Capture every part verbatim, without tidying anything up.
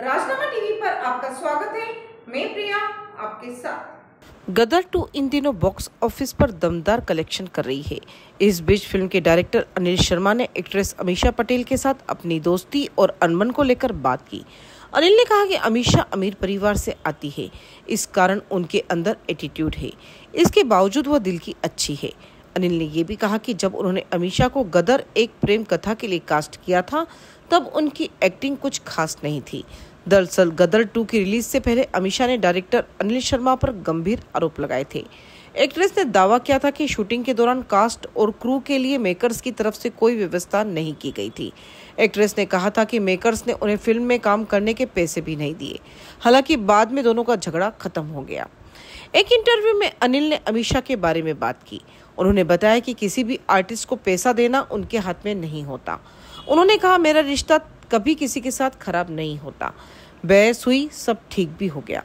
राज़नामा TV पर आपका स्वागत है। मैं प्रिया आपके साथ। गदर टू इन दिनों बॉक्स ऑफिस पर दमदार कलेक्शन कर रही है। इस बीच फिल्म के डायरेक्टर अनिल शर्मा ने एक्ट्रेस अमीषा पटेल के साथ अपनी दोस्ती और अनबन को लेकर बात की। अनिल ने कहा कि अमीषा अमीर परिवार से आती है, इस कारण उनके अंदर एटीट्यूड है, इसके बावजूद वह दिल की अच्छी है। अनिल ने यह भी कहा कि जब उन्होंने अमीषा को गदर एक प्रेम कथा के लिए कास्ट किया था तब उनकी एक्टिंग कुछ खास नहीं थी। दरअसल गदर टू की रिलीज से पहले अमीषा ने डायरेक्टर अनिल शर्मा पर गंभीर आरोप लगाए थे। एक्ट्रेस ने दावा किया था कि शूटिंग के दौरान कास्ट और क्रू के लिए मेकर्स की तरफ से कोई व्यवस्था नहीं की गई थी। एक्ट्रेस ने कहा था कि मेकर्स ने उन्हें फिल्म में काम करने के पैसे भी नहीं दिए। हालांकि बाद में दोनों का झगड़ा खत्म हो गया। एक इंटरव्यू में अनिल ने अमीषा के बारे में बात की। उन्होंने बताया कि किसी भी आर्टिस्ट को पैसा देना उनके हाथ में नहीं होता। उन्होंने कहा, मेरा रिश्ता कभी किसी के साथ खराब नहीं होता। बहस हुई, सब ठीक भी हो गया।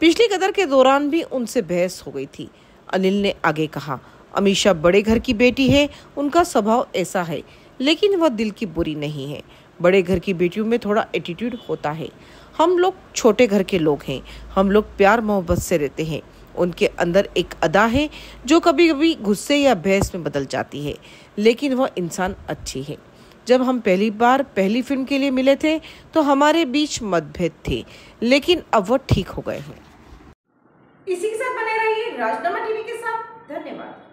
पिछली गदर के दौरान भी उनसे बहस हो गई थी। अनिल ने आगे कहा, अमीषा बड़े घर की बेटी है, उनका स्वभाव ऐसा है, लेकिन वह दिल की बुरी नहीं है। बड़े घर की बेटियों में थोड़ा एटीट्यूड होता है। हम लोग छोटे घर के लोग हैं, हम लोग प्यार मोहब्बत से रहते हैं। उनके अंदर एक अदा है जो कभी कभी गुस्से या बहस में बदल जाती है, लेकिन वह इंसान अच्छी है। जब हम पहली बार पहली फिल्म के लिए मिले थे तो हमारे बीच मतभेद थे, लेकिन अब वह ठीक हो गए हैं। इसी के साथ बने रहिए राज़नामा टीवी के साथ। धन्यवाद।